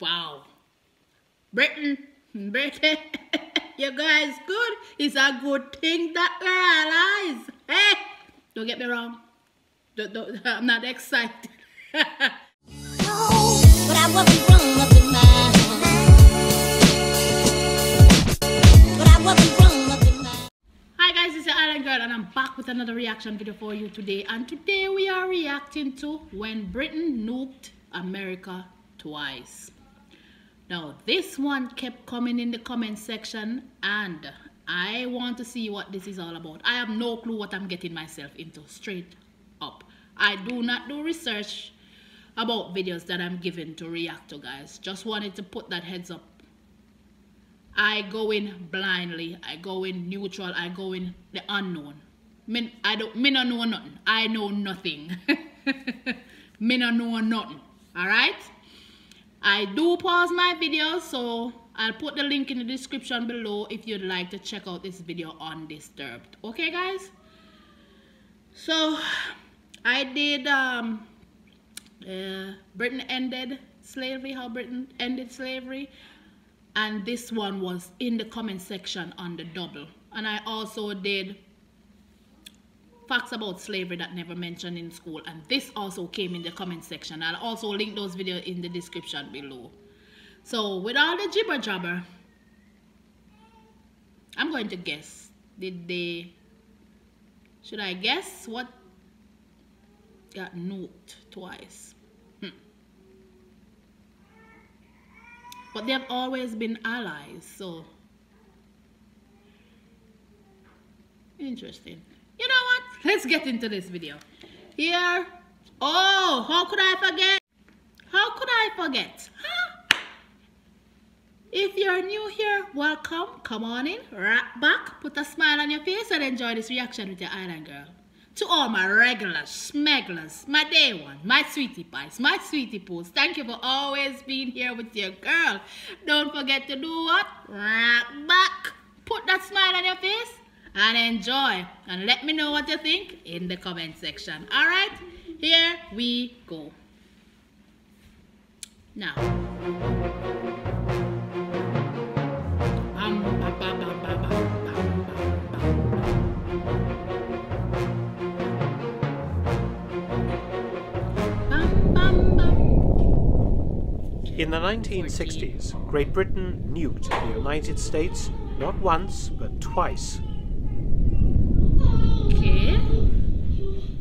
Wow. Britain, you guys good. It's a good thing that we're allies. Hey, don't get me wrong. Don't, I'm not excited. No, but I wasn't wrong up in mine. But I wasn't wrong up in mine. Hi guys, it's your Island Girl and I'm back with another reaction video for you today. And today we are reacting to When Britain Nuked America Twice. Now this one kept coming in the comment section and I want to see what this is all about. I have no clue what I'm getting myself into, straight up. I do not do research about videos that I'm given to react to, guys. Just wanted to put that heads up. I go in blindly, I go in neutral, I go in the unknown. I don't know nothing. I know nothing. Me no know nothing. Alright? I do pause my videos, so I'll put the link in the description below if you'd like to check out this video undisturbed. Okay, guys? So, I did Britain Ended Slavery, How Britain Ended Slavery. And this one was in the comment section on the double. And I also did Facts About Slavery That Never Mentioned in School, and this also came in the comment section. I'll also link those videos in the description below. So with all the jibber jabber, I'm going to guess. Should I guess what got nuked twice? But they have always been allies, so interesting. You know what? Let's get into this video. Here. Oh, how could I forget? How could I forget? Huh? If you're new here, welcome. Come on in. Right back. Put a smile on your face and enjoy this reaction with your Island Girl. To all my regulars, smegglers, my day one, my sweetie pies, my sweetie poos, thank you for always being here with your girl. Don't forget to do what? Right back. Put that smile on your face and enjoy, and let me know what you think in the comment section. All right, here we go. Now, in the 1960s, Great Britain nuked the United States not once but twice.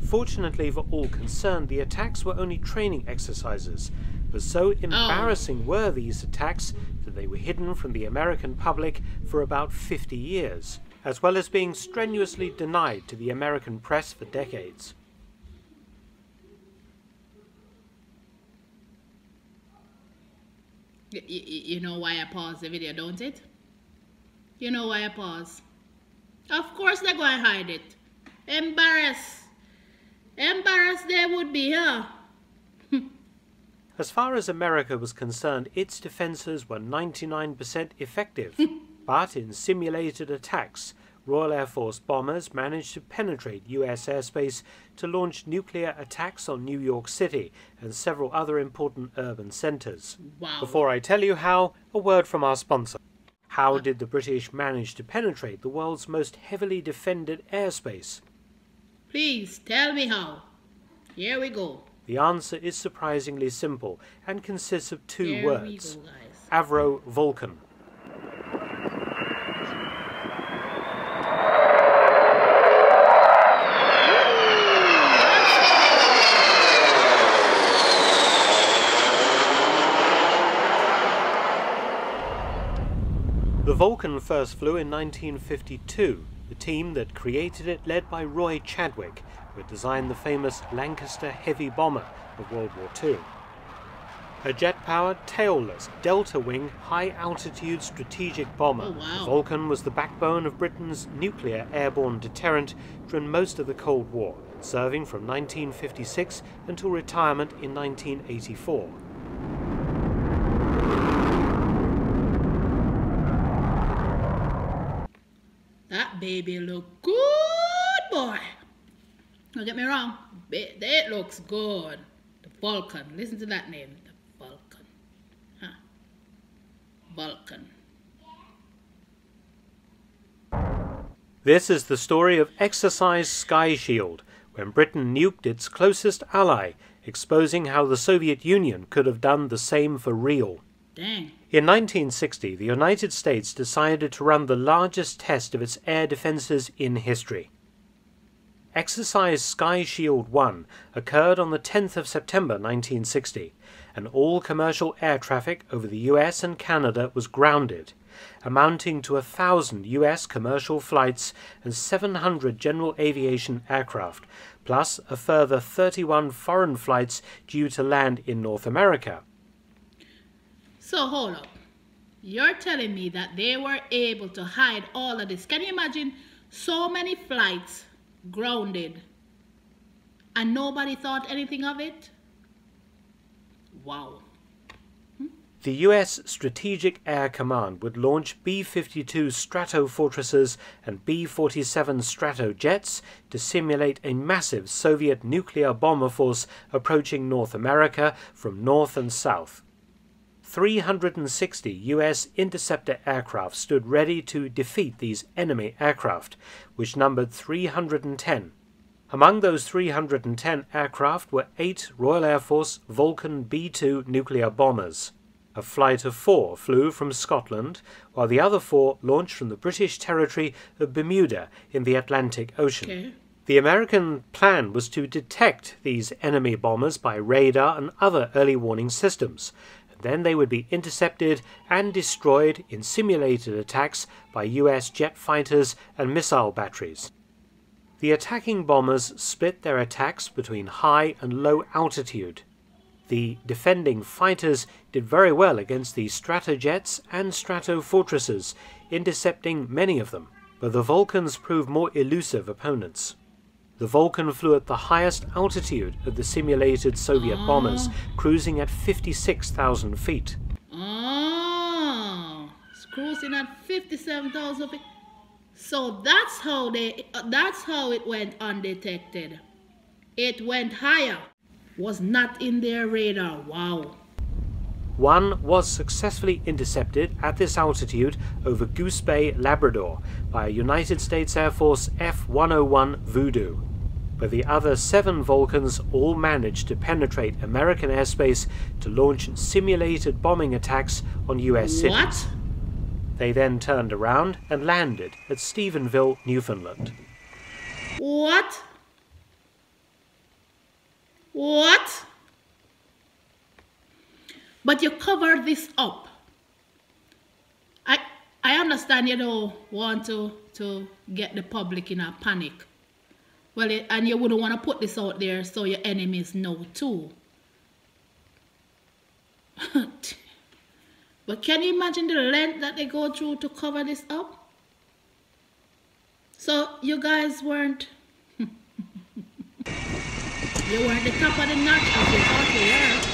Fortunately for all concerned, the attacks were only training exercises, but so embarrassing were these attacks that they were hidden from the American public for about 50 years, as well as being strenuously denied to the American press for decades. You know why I paused the video, don't it? You know why I paused? Of course they're going to hide it. Embarrassed. Embarrassed they would be, huh? As far as America was concerned, its defences were 99% effective, but in simulated attacks, Royal Air Force bombers managed to penetrate US airspace to launch nuclear attacks on New York City and several other important urban centres. Wow. Before I tell you how, a word from our sponsor. How did the British manage to penetrate the world's most heavily defended airspace? Please tell me how. Here we go. The answer is surprisingly simple and consists of two words. Avro Vulcan. The Vulcan first flew in 1952. The team that created it, led by Roy Chadwick, who had designed the famous Lancaster heavy bomber of World War II. A jet-powered, tailless, delta-wing, high-altitude strategic bomber, the Vulcan was the backbone of Britain's nuclear airborne deterrent during most of the Cold War, serving from 1956 until retirement in 1984. Baby look good, boy. Don't get me wrong. It looks good. The Vulcan. Listen to that name. The Vulcan. Huh. Vulcan. This is the story of Exercise Sky Shield, when Britain nuked its closest ally, exposing how the Soviet Union could have done the same for real. Dang. In 1960, the United States decided to run the largest test of its air defenses in history. Exercise Sky Shield 1 occurred on the 10th of September 1960, and all commercial air traffic over the US and Canada was grounded, amounting to 1,000 US commercial flights and 700 general aviation aircraft, plus a further 31 foreign flights due to land in North America. So hold up, you're telling me that they were able to hide all of this? Can you imagine so many flights grounded and nobody thought anything of it? Wow. The US Strategic Air Command would launch B-52 Stratofortresses and B-47 Stratojets to simulate a massive Soviet nuclear bomber force approaching North America from north and south. 360 US interceptor aircraft stood ready to defeat these enemy aircraft, which numbered 310. Among those 310 aircraft were 8 Royal Air Force Vulcan B-2 nuclear bombers. A flight of 4 flew from Scotland, while the other 4 launched from the British territory of Bermuda in the Atlantic Ocean. Okay. The American plan was to detect these enemy bombers by radar and other early warning systems, and then they would be intercepted and destroyed in simulated attacks by US jet fighters and missile batteries. The attacking bombers split their attacks between high and low altitude. The defending fighters did very well against the Stratojets and Stratofortresses, intercepting many of them, but the Vulcans proved more elusive opponents. The Vulcan flew at the highest altitude of the simulated Soviet bombers, cruising at 56,000 feet. Oh, it's cruising at 57,000 feet. So that's how it went undetected. It went higher. Was not in their radar. Wow. One was successfully intercepted at this altitude over Goose Bay, Labrador by a United States Air Force F-101 Voodoo, but the other 7 Vulcans all managed to penetrate American airspace to launch simulated bombing attacks on US cities. What? They then turned around and landed at Stephenville, Newfoundland. What? What? But you covered this up. I understand you don't want to get the public in a panic. Well, and you wouldn't want to put this out there so your enemies know too. But can you imagine the length that they go through to cover this up? So you guys weren't... You were at the top of the notch of the earth.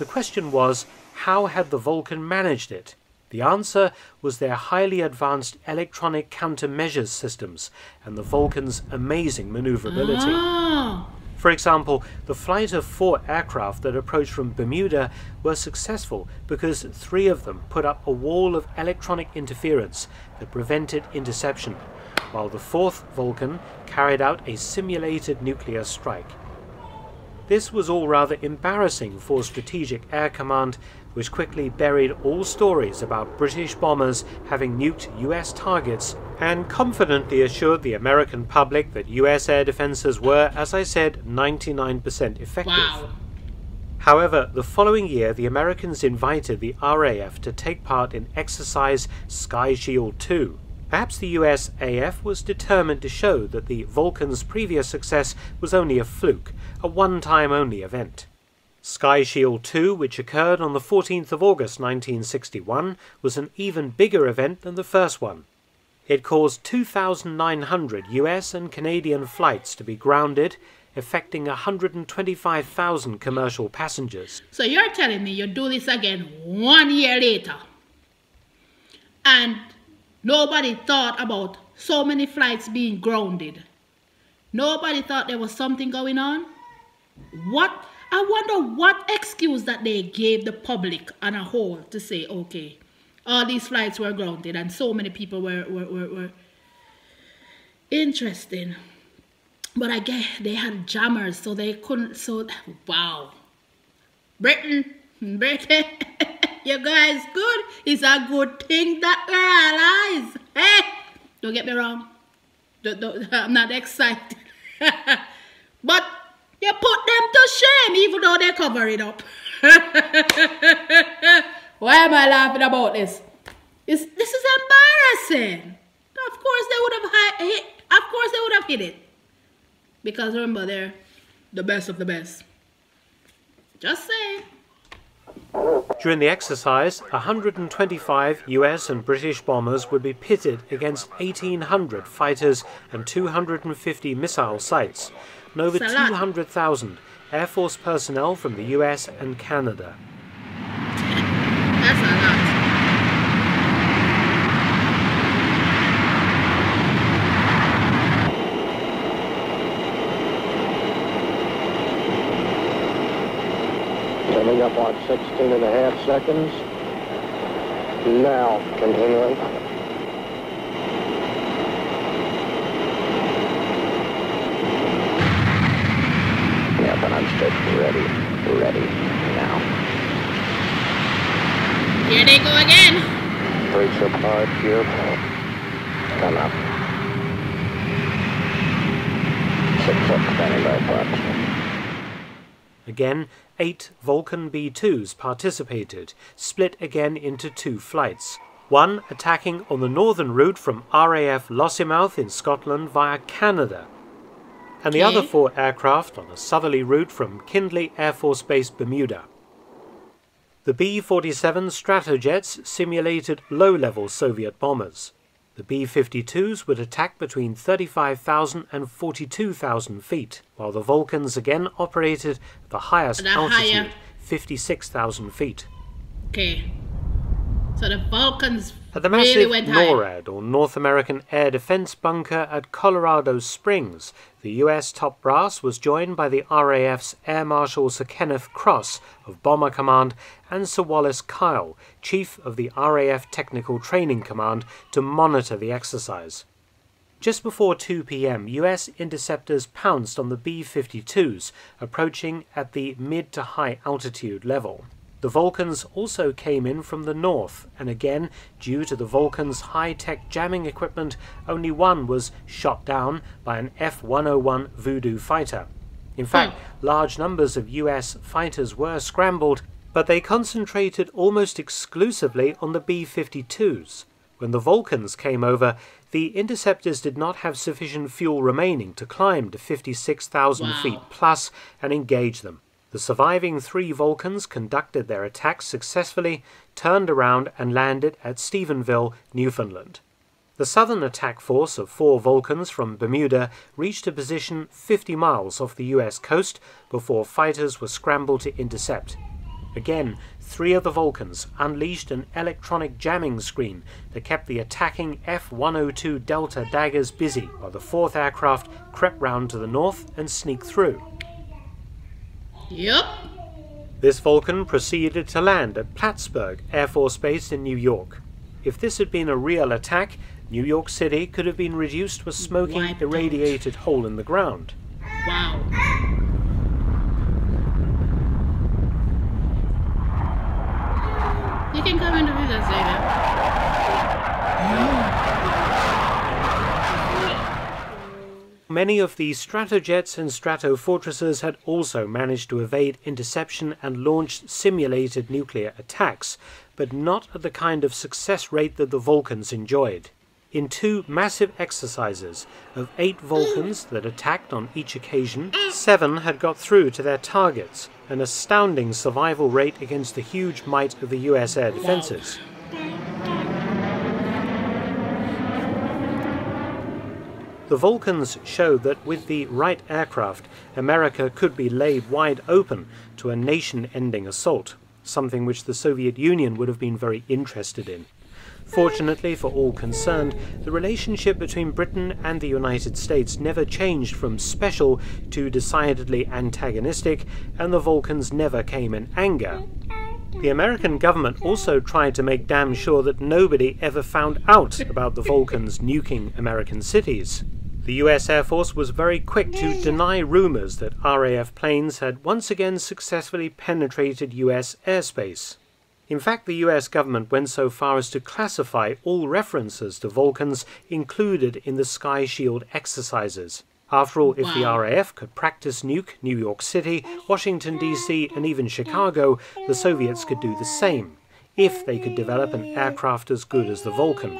The question was, how had the Vulcan managed it? The answer was their highly advanced electronic countermeasures systems and the Vulcan's amazing maneuverability. Oh. For example, the flight of 4 aircraft that approached from Bermuda were successful because 3 of them put up a wall of electronic interference that prevented interception, while the 4th Vulcan carried out a simulated nuclear strike. This was all rather embarrassing for Strategic Air Command, which quickly buried all stories about British bombers having nuked US targets and confidently assured the American public that US air defenses were, as I said, 99% effective. Wow. However, the following year the Americans invited the RAF to take part in Exercise Sky Shield 2. Perhaps the USAF was determined to show that the Vulcan's previous success was only a fluke, a one-time-only event. Sky Shield 2, which occurred on the 14th of August 1961, was an even bigger event than the first one. It caused 2,900 US and Canadian flights to be grounded, affecting 125,000 commercial passengers. So you're telling me you do this again 1 year later? And nobody thought about so many flights being grounded. Nobody thought there was something going on. What? I wonder what excuse that they gave the public on a whole to say, okay, all these flights were grounded and so many people were. Interesting. But I guess they had jammers, so they couldn't, so, wow. Britain, you guys good. It's a good thing that we're allies. Hey, don't get me wrong. I'm not excited. But you put them to shame, even though they cover it up. Why am I laughing about this? This is embarrassing. Of course they would have hit. Of course they would have hit it. Because remember, they're the best of the best. Just saying. During the exercise, 125 US and British bombers would be pitted against 1,800 fighters and 250 missile sites, and over 200,000 Air Force personnel from the US and Canada. That's a lot. Coming up on 16.5 seconds. Now, continuing. Yeah, but I'm just ready now. Here they go again. Brakes apart here. Come up. 6 up, standing by apart. Again, 8 Vulcan B-2s participated, split again into 2 flights. One attacking on the northern route from RAF Lossiemouth in Scotland via Canada, and the other 4 aircraft on a southerly route from Kindley Air Force Base, Bermuda. The B-47 Stratojets simulated low-level Soviet bombers. The B-52s would attack between 35,000 and 42,000 feet, while the Vulcans again operated at the highest altitude, 56,000 feet. Okay, so the Vulcans at the massive really went NORAD, or North American Air Defense Bunker at Colorado Springs, the US top brass was joined by the RAF's Air Marshal Sir Kenneth Cross of Bomber Command and Sir Wallace Kyle, Chief of the RAF Technical Training Command, to monitor the exercise. Just before 2 p.m., US interceptors pounced on the B-52s, approaching at the mid to high altitude level. The Vulcans also came in from the north, and again, due to the Vulcans' high-tech jamming equipment, only one was shot down by an F-101 Voodoo fighter. In fact, large numbers of US fighters were scrambled, but they concentrated almost exclusively on the B-52s. When the Vulcans came over, the interceptors did not have sufficient fuel remaining to climb to 56,000 feet plus and engage them. The surviving 3 Vulcans conducted their attacks successfully, turned around and landed at Stephenville, Newfoundland. The southern attack force of 4 Vulcans from Bermuda reached a position 50 miles off the US coast before fighters were scrambled to intercept. Again, 3 of the Vulcans unleashed an electronic jamming screen that kept the attacking F-102 Delta Daggers busy, while the 4th aircraft crept round to the north and sneaked through. Yep. This Vulcan proceeded to land at Plattsburgh Air Force Base in New York. If this had been a real attack, New York City could have been reduced to a smoking, irradiated hole in the ground. Wow. You can come and do this later. Many of the Stratojets and Stratofortresses had also managed to evade interception and launched simulated nuclear attacks, but not at the kind of success rate that the Vulcans enjoyed. In 2 massive exercises of 8 Vulcans that attacked on each occasion, 7 had got through to their targets, an astounding survival rate against the huge might of the US air defenses. The Vulcans showed that with the right aircraft, America could be laid wide open to a nation-ending assault, something which the Soviet Union would have been very interested in. Fortunately for all concerned, the relationship between Britain and the United States never changed from special to decidedly antagonistic, and the Vulcans never came in anger. The American government also tried to make damn sure that nobody ever found out about the Vulcans nuking American cities. The US Air Force was very quick to deny rumors that RAF planes had once again successfully penetrated US airspace. In fact, the US government went so far as to classify all references to Vulcans included in the Sky Shield exercises. After all, if the RAF could practice nuke New York City, Washington D.C. and even Chicago, the Soviets could do the same, if they could develop an aircraft as good as the Vulcan.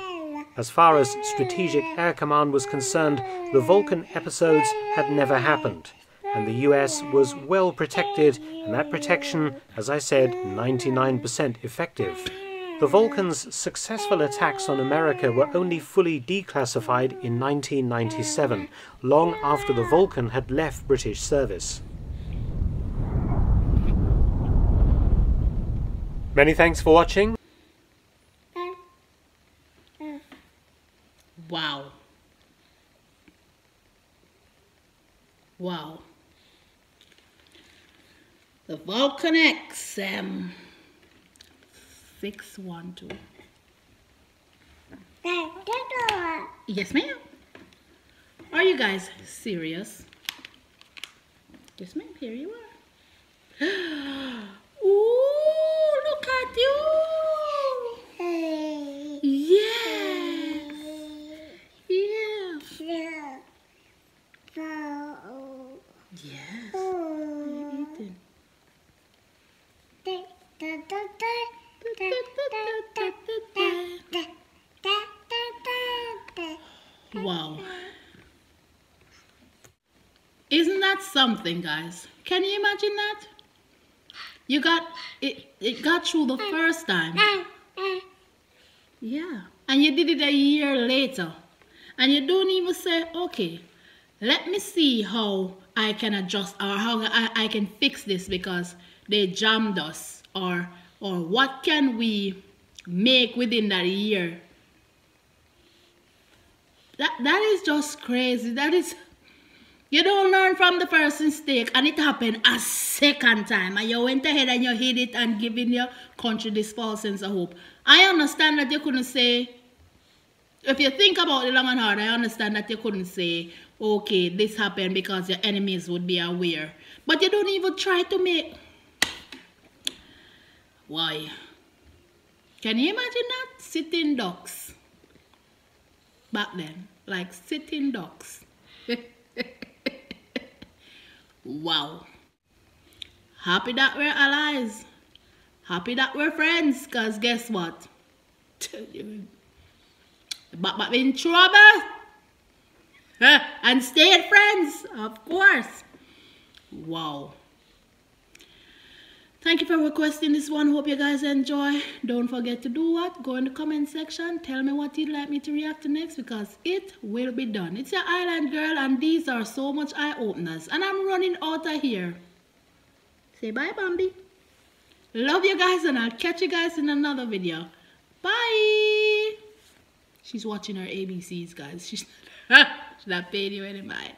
As far as Strategic Air Command was concerned, the Vulcan episodes had never happened, and the US was well protected, and that protection, as I said, 99% effective. The Vulcans' successful attacks on America were only fully declassified in 1997, long after the Vulcan had left British service. Many thanks for watching. Wow. Wow. The Vulcan XM 612. Yes, ma'am. Are you guys serious? Yes, ma'am. Here you are. Ooh, look at you. Yes. Yeah. Yes. You're eating. Wow. Isn't that something, guys? Can you imagine that? You got it, it got through the first time. Yeah. And you did it a year later. And you don't even say, okay, let me see how I can adjust or how I can fix this because they jammed us, or what can we make within that year? That is just crazy. That is, you don't learn from the first mistake, and it happened a second time, and you went ahead and you hid it and giving your country this false sense of hope. I understand that you couldn't say, if you think about it long and hard, I understand that you couldn't say, okay, this happened because your enemies would be aware. But you don't even try to make... Why? Can you imagine that? Sitting ducks. Back then. Like sitting ducks. Wow. Happy that we're allies. Happy that we're friends. Because guess what? But we're in trouble. And stayed friends. Of course. Wow. Thank you for requesting this one. Hope you guys enjoy. Don't forget to do what? Go in the comment section. Tell me what you'd like me to react to next, because it will be done. It's your island girl, and these are so much eye-openers. And I'm running out of here. Say bye, Bambi. Love you guys, and I'll catch you guys in another video. Bye. She's watching her ABCs, guys. She's not paying you any mind.